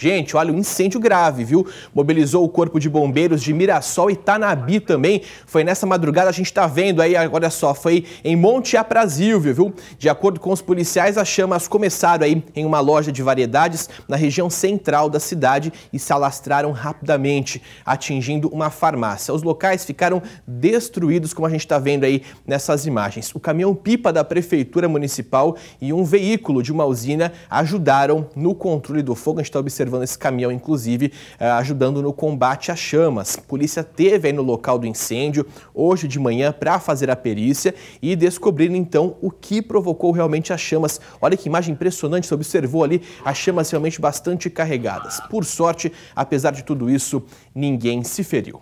Gente, olha, um incêndio grave, viu? Mobilizou o corpo de bombeiros de Mirassol e Tanabi também. Foi nessa madrugada, a gente tá vendo aí, olha só, foi em Monte Aprazil, viu? De acordo com os policiais, as chamas começaram aí em uma loja de variedades na região central da cidade e se alastraram rapidamente, atingindo uma farmácia. Os locais ficaram destruídos, como a gente tá vendo aí nessas imagens. O caminhão-pipa da Prefeitura Municipal e um veículo de uma usina ajudaram no controle do fogo. A gente tá observando esse caminhão, inclusive, ajudando no combate às chamas. A polícia esteve aí no local do incêndio hoje de manhã para fazer a perícia e descobrir, então, o que provocou realmente as chamas. Olha que imagem impressionante, você observou ali as chamas realmente bastante carregadas. Por sorte, apesar de tudo isso, ninguém se feriu.